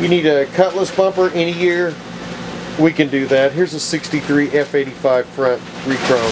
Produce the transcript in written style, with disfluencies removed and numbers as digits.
You need a Cutlass bumper any year, we can do that. Here's a 63 F-85 front rechrome.